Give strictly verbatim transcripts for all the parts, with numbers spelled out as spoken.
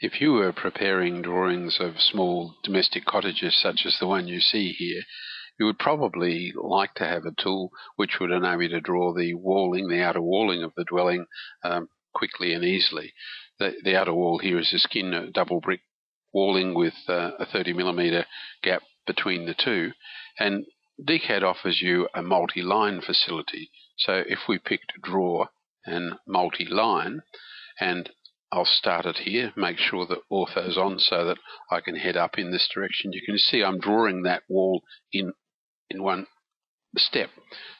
If you were preparing drawings of small domestic cottages such as the one you see here, you would probably like to have a tool which would enable you to draw the walling, the outer walling of the dwelling um, quickly and easily. The, the outer wall here is a skin double brick walling with uh, a thirty millimeter gap between the two, and gCAD offers you a multi-line facility. So if we picked draw and multi-line, and I'll start it here, make sure that ortho's on so that I can head up in this direction. You can see I'm drawing that wall in, in one step.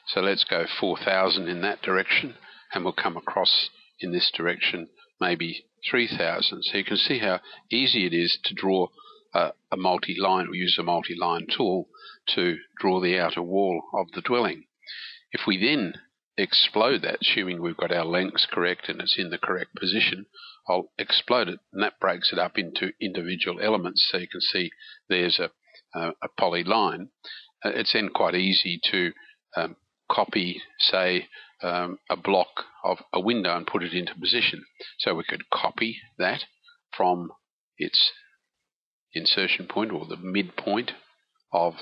So let's go four thousand in that direction, and we'll come across in this direction maybe three thousand. So you can see how easy it is to draw a, a multi-line, or use a multi-line tool to draw the outer wall of the dwelling. If we then explode that, assuming we've got our lengths correct and it's in the correct position, I'll explode it, and that breaks it up into individual elements. So you can see there's a, a, a polyline. It's then quite easy to um, copy, say, um, a block of a window and put it into position. So we could copy that from its insertion point, or the midpoint of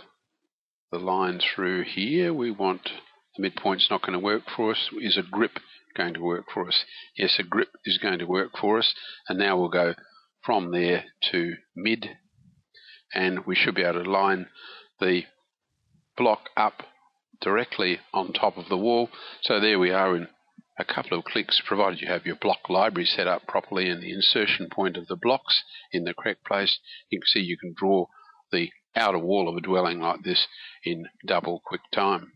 the line through here. We want the midpoint's not going to work for us. Is a grip going to work for us? Yes, a grip is going to work for us. And now we'll go from there to mid, and we should be able to line the block up directly on top of the wall. So there we are in a couple of clicks, provided you have your block library set up properly and the insertion point of the blocks in the correct place. You can see you can draw the outer wall of a dwelling like this in double quick time.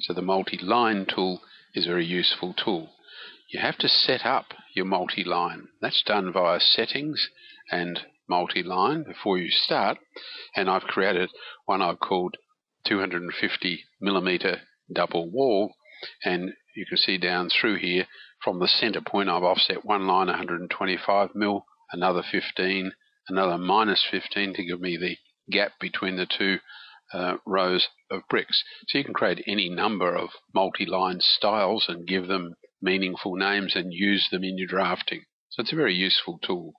So the multi-line tool is a very useful tool. You have to set up your multi-line. That's done via settings and multi-line before you start, and I've created one I've called two hundred fifty millimeter double wall, and you can see down through here from the center point I've offset one line one hundred twenty-five mil, another fifteen, another minus fifteen to give me the gap between the two Uh, rows of bricks. So you can create any number of multi-line styles and give them meaningful names and use them in your drafting. So it's a very useful tool.